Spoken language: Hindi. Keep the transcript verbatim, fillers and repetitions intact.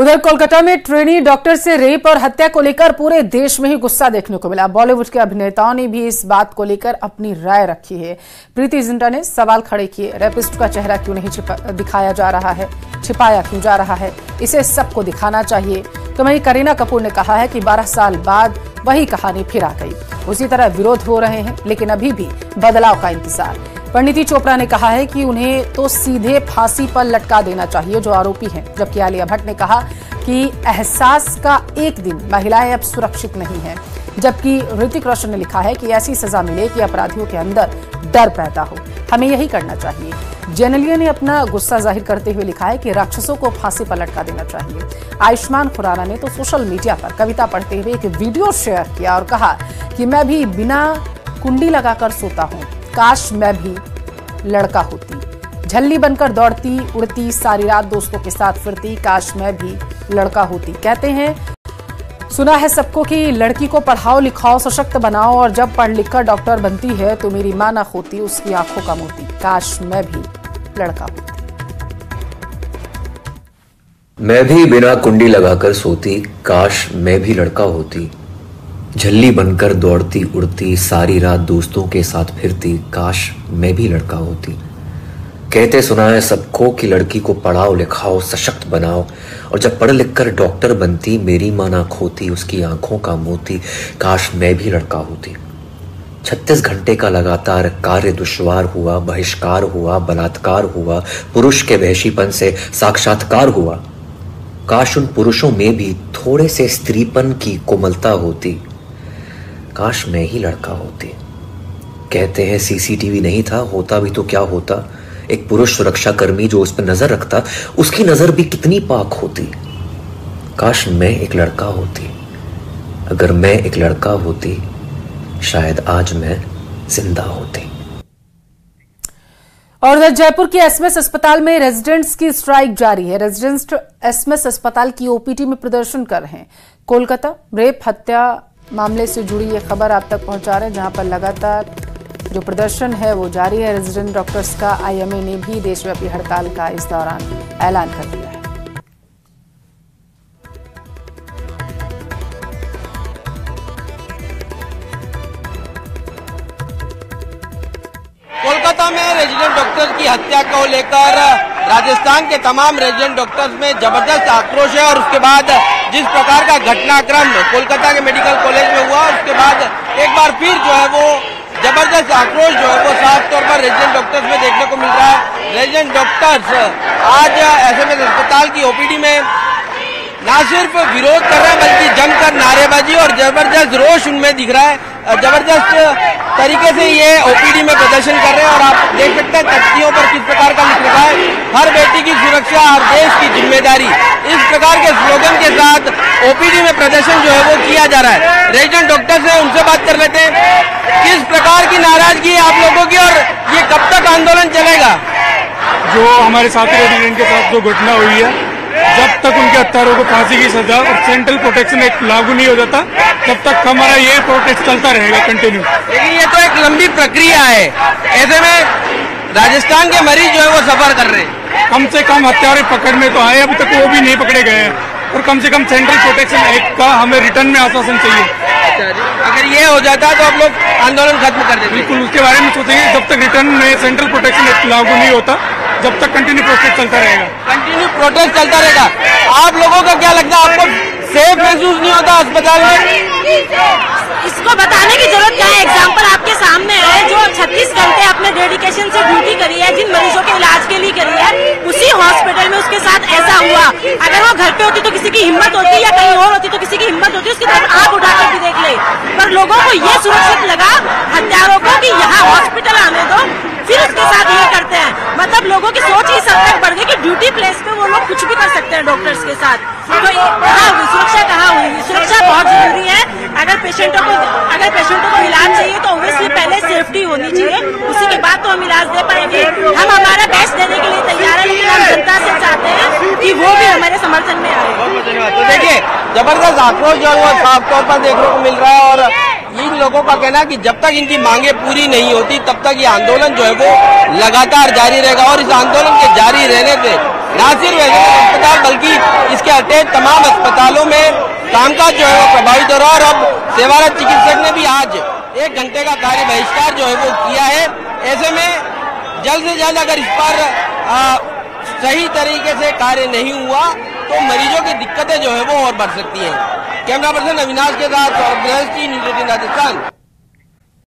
उधर कोलकाता में ट्रेनी डॉक्टर से रेप और हत्या को लेकर पूरे देश में ही गुस्सा देखने को मिला। बॉलीवुड के अभिनेताओं ने भी इस बात को लेकर अपनी राय रखी है। प्रीति जिंटा ने सवाल खड़े किए, रेपिस्ट का चेहरा क्यों नहीं छिपा दिखाया जा रहा है, छिपाया क्यों जा रहा है, इसे सबको दिखाना चाहिए। तो वहीं करीना कपूर ने कहा है कि बारह साल बाद वही कहानी फिर आ गई। उसी तरह विरोध हो रहे हैं, लेकिन अभी भी बदलाव का इंतजार। परिणीति चोपड़ा ने कहा है कि उन्हें तो सीधे फांसी पर लटका देना चाहिए जो आरोपी हैं, जबकि आलिया भट्ट ने कहा कि एहसास का एक दिन महिलाएं अब सुरक्षित नहीं हैं, जबकि ऋतिक रोशन ने लिखा है कि ऐसी सजा मिले कि अपराधियों के अंदर डर पैदा हो, हमें यही करना चाहिए। जेनेलिया ने अपना गुस्सा जाहिर करते हुए लिखा है कि राक्षसों को फांसी पर लटका देना चाहिए। आयुष्मान खुराना ने तो सोशल मीडिया पर कविता पढ़ते हुए एक वीडियो शेयर किया और कहा कि मैं भी बिना कुंडी लगाकर सोता हूँ, काश मैं भी लड़का होती, झल्ली बनकर दौड़ती उड़ती, सारी रात दोस्तों के साथ फिरती, काश मैं भी लड़का होती। कहते हैं सुना है सबको कि लड़की को पढ़ाओ लिखाओ सशक्त बनाओ और जब पढ़ लिख कर डॉक्टर बनती है तो मेरी मां ना खोती, उसकी आंखों का मोती, काश मैं भी लड़का होती। मैं भी बिना कुंडी लगाकर सोती, काश मैं भी लड़का होती, झल्ली बनकर दौड़ती उड़ती, सारी रात दोस्तों के साथ फिरती, काश मैं भी लड़का होती। कहते सुना है सबको कि लड़की को पढ़ाओ लिखाओ सशक्त बनाओ और जब पढ़ लिख कर डॉक्टर बनती मेरी मां ना खोती, उसकी आंखों का मोती, काश मैं भी लड़का होती। छत्तीस घंटे का लगातार कार्य दुश्वार हुआ, बहिष्कार हुआ, बलात्कार हुआ, पुरुष के वहशीपन से साक्षात्कार हुआ, काश उन पुरुषों में भी थोड़े से स्त्रीपन की कोमलता होती, काश मैं ही लड़का होती। कहते हैं सीसीटीवी नहीं था, होता भी तो क्या होता, एक पुरुष सुरक्षाकर्मी जो उस पर नजर रखता, उसकी नजर भी कितनी पाक होती, काश मैं एक लड़का होती। अगर मैं एक लड़का होती शायद आज मैं जिंदा होती। और जयपुर के एसएमएस अस्पताल में रेजिडेंट्स की स्ट्राइक जारी है। रेजिडेंट्स एसएमएस अस्पताल की ओपीडी में प्रदर्शन कर रहे हैं। कोलकाता रेप हत्या मामले से जुड़ी ये खबर आप तक पहुंचा रहे हैं, जहां पर लगातार जो प्रदर्शन है वो जारी है। रेजिडेंट डॉक्टर्स का आईएमए ने भी देशव्यापी हड़ताल का इस दौरान ऐलान कर दिया है। कोलकाता में रेजिडेंट डॉक्टर्स की हत्या को लेकर राजस्थान के तमाम रेजिडेंट डॉक्टर्स में जबरदस्त आक्रोश है और उसके बाद जिस प्रकार का घटनाक्रम कोलकाता के मेडिकल कॉलेज में हुआ, उसके बाद एक बार फिर जो है वो जबरदस्त आक्रोश जो है वो साफ तौर पर रेजिडेंट डॉक्टर्स में देखने को मिल रहा है। रेजिडेंट डॉक्टर्स आज एसएमएस अस्पताल की ओपीडी में ना सिर्फ विरोध कर रहे हैं बल्कि जमकर नारेबाजी और जबरदस्त रोष उनमें दिख रहा है। जबरदस्त तरीके से ये ओपीडी में प्रदर्शन कर रहे हैं और आप देख सकते हैं तख्तियों पर किस प्रकार का लिख रखा है, हर बेटी की सुरक्षा और देश की जिम्मेदारी, इस प्रकार के स्लोगन के साथ ओपीडी में प्रदर्शन जो है वो किया जा रहा है। रेजिडेंट डॉक्टर्स हैं, उनसे बात कर लेते हैं किस प्रकार की नाराजगी है आप लोगों की और ये कब तक आंदोलन चलेगा। जो हमारे साथी रेजिडेंट के साथ जो घटना हुई है, जब तक उनके हत्यारों को फांसी की सजा और सेंट्रल प्रोटेक्शन एक्ट लागू नहीं हो जाता तब तक हमारा ये प्रोटेस्ट चलता रहेगा कंटिन्यू। लेकिन ये तो एक लंबी प्रक्रिया है, ऐसे में राजस्थान के मरीज जो है वो सफर कर रहे हैं। कम से कम हत्यारे पकड़ में तो आए, अभी तक वो भी नहीं पकड़े गए हैं और कम से कम सेंट्रल प्रोटेक्शन एक्ट का हमें रिटर्न में आश्वासन चाहिए। अगर ये हो जाता तो आप लोग आंदोलन खत्म कर देते। बिल्कुल, उसके बारे में सोचेंगे। जब तक रिटर्न में सेंट्रल प्रोटेक्शन एक्ट लागू नहीं होता जब तक कंटिन्यू प्रोटेस्ट चलता रहेगा। कंटिन्यू प्रोटेस्ट चलता रहेगा। आप लोगों का क्या लगता है, आपको सेफ महसूस नहीं होता अस्पताल में? इसको बताने की जरूरत क्या है, एग्जाम्पल आपके सामने है। जो छत्तीस घंटे अपने डेडिकेशन से ड्यूटी करी है, जिन मरीजों के इलाज के लिए करी है, उसी हॉस्पिटल में उसके साथ ऐसा हुआ। अगर वो घर पे होती तो किसी की हिम्मत होती या कहीं और होती तो किसी की हिम्मत होती, उसकी तरफ आग उठाकर भी देख ले। पर लोगों को ये सुरक्षित लगा हत्यारों को कि यहाँ हॉस्पिटल आने दो, फिर उसके साथ ये करते हैं। मतलब लोगों की सोच इस हद तक बढ़ गई कि ड्यूटी प्लेस पे वो लोग कुछ भी कर सकते हैं डॉक्टर्स के साथ। तो कहाँ हुई सुरक्षा, कहाँ हुई सुरक्षा? बहुत जरूरी है। अगर पेशेंटों को अगर पेशेंटों को इलाज चाहिए तो ऑब्वियसली पहले सेफ्टी होनी चाहिए, उसी के बाद तो हम इलाज दे पाएंगे। हम हमारा बेस्ट देने के लिए तैयार है, लेकिन हम जनता से चाहते हैं कि वो भी हमारे समर्थन में आए। तो देखिए जबरदस्त आक्रोश जो है साफ तौर पर देखने को मिल रहा है और इन लोगों का कहना है कि जब तक इनकी मांगे पूरी नहीं होती तब तक ये आंदोलन जो है वो लगातार जारी रहेगा। और इस आंदोलन के जारी रहने से ना सिर्फ अस्पताल बल्कि इसके चलते तमाम अस्पतालों में कामकाज जो है वो प्रभावित हो रहा है और अब सेवारत चिकित्सक ने भी आज एक घंटे का कार्य बहिष्कार जो है वो किया है। ऐसे में जल्द से जल्द अगर इस पर आ, सही तरीके से कार्य नहीं हुआ तो मरीजों की दिक्कतें जो है वो और बढ़ सकती हैं। कैमरा पर्सन अविनाश के साथ और राजस्थान।